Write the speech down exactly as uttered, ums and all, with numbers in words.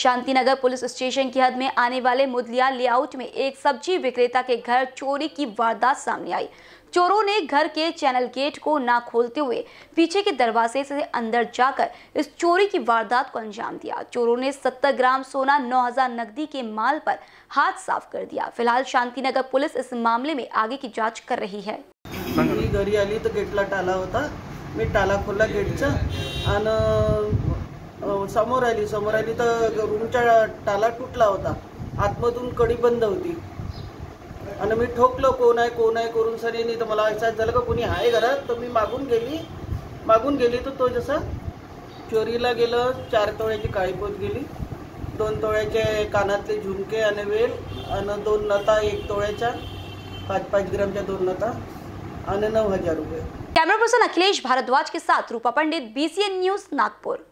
Shantinagar police station की हद में आने वाले मुदलिया लेआउट में एक सब्जी विक्रेता के घर चोरी की वारदात सामने आई। चोरों ने घर के चैनल गेट को ना खोलते हुए पीछे के दरवाजे से अंदर जाकर इस चोरी की वारदात को अंजाम दिया। चोरों ने सत्तर ग्राम सोना, नौ हज़ार नकदी के माल पर हाथ साफ कर दिया। फिलहाल शांतिनगर पुलिस इस मामले में आगे की जांच कर रही है। मी घरी आली तो गेटला टाला होता, मी टाला खोलला गेटचा आणि समोर आली समोर आली तर रूमचा टाला तुटला होता, आतमधून कडी बंद होती आणि मी ठोकलो कोण आहे कोण आहे करून सरीने। तर मला अहसास झालं का कोणी आहे घरात, तर मी मागून गेली मागून गेली तर तो जसा चोरीला गेलं। चार तोळ्याची काळीपोत गेली, दोन तोळ्याचे कानातले झुमके आणि वेल आणि दोन नता, एक तोळ्याच्या पाच पाच ग्रामच्या दोन नता आणि नौ हजार रुपये। कैमरा पर्सन अखिलेश भारद्वाज के साथ रूपा पंडित, बीसीएन न्यूज, नागपुर।